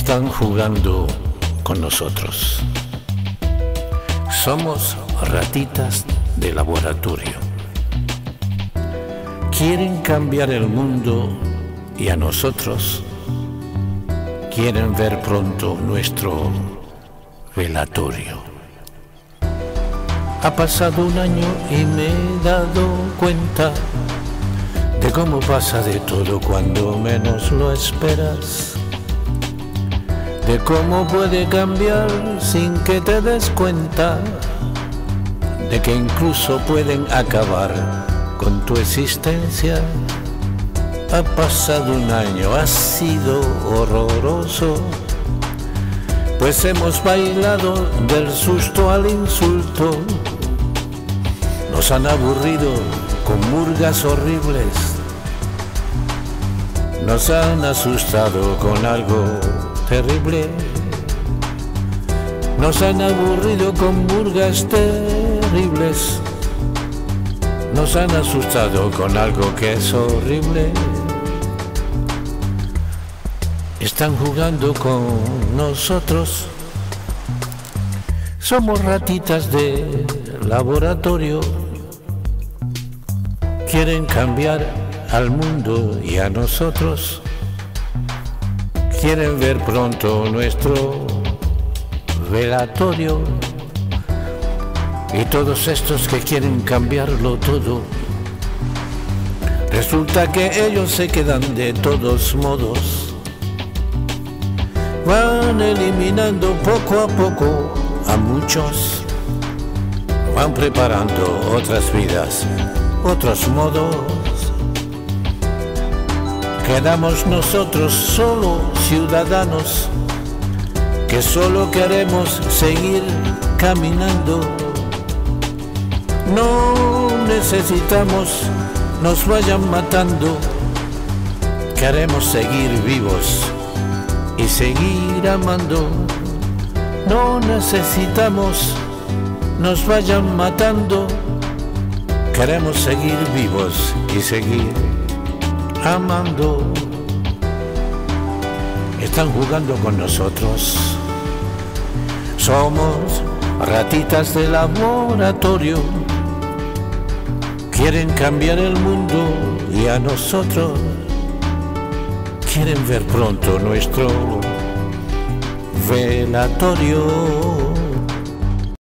están jugando con nosotros. Somos ratitas de laboratorio. Quieren cambiar el mundo y a nosotros quieren ver pronto nuestro velatorio. Ha pasado un año y me he dado cuenta de cómo pasa de todo cuando menos lo esperas, de cómo puede cambiar sin que te des cuenta, de que incluso pueden acabar con tu existencia. Ha pasado un año, ha sido horroroso, pues hemos bailado del susto al insulto. Nos han aburrido con murgas horribles, nos han asustado con algo terrible, nos han aburrido con murgas terribles, nos han asustado con algo que es horrible. Están jugando con nosotros. Somos ratitas de laboratorio. Quieren cambiar al mundo y a nosotros. Quieren ver pronto nuestro velatorio. Y todos estos que quieren cambiarlo todo, resulta que ellos se quedan de todos modos. Van eliminando poco a poco a muchos, van preparando otras vidas, otros modos. Quedamos nosotros solo ciudadanos que solo queremos seguir caminando. No necesitamos nos vayan matando, queremos seguir vivos y seguir amando. No necesitamos nos vayan matando, queremos seguir vivos y seguir amando. Están jugando con nosotros. Somos ratitas de laboratorio. Quieren cambiar el mundo y a nosotros quieren ver pronto nuestro velatorio.